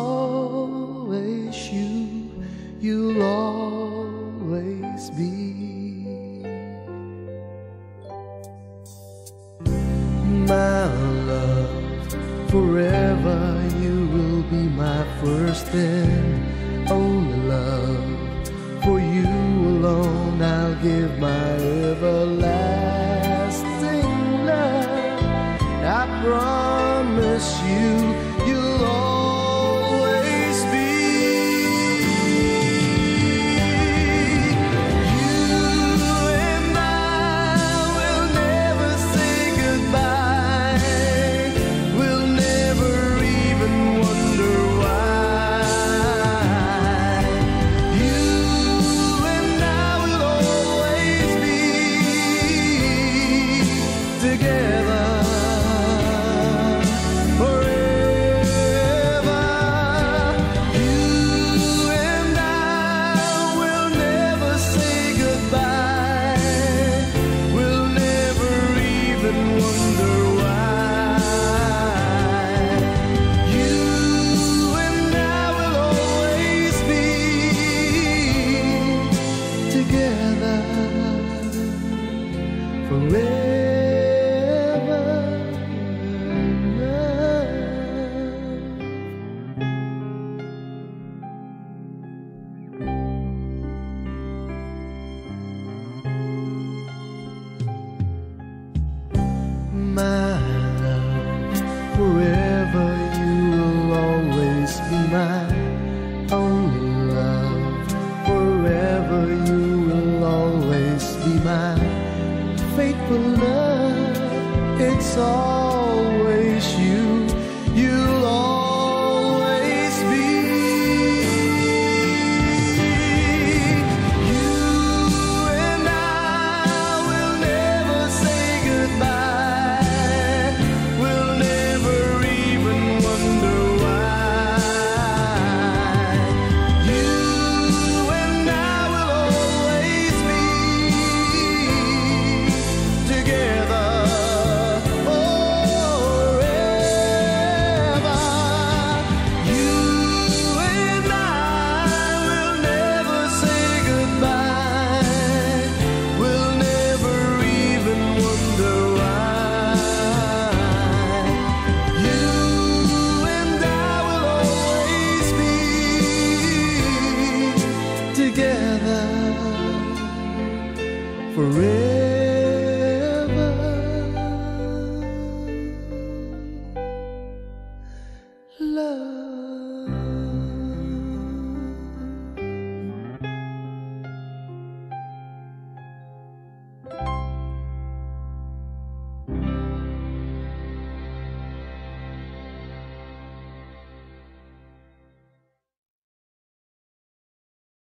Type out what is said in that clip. always you, you'll always be my love. Forever you will be my first and only love. For you alone I'll give my everlasting love. I promise you, you'll always be. My love, forever you will always be mine.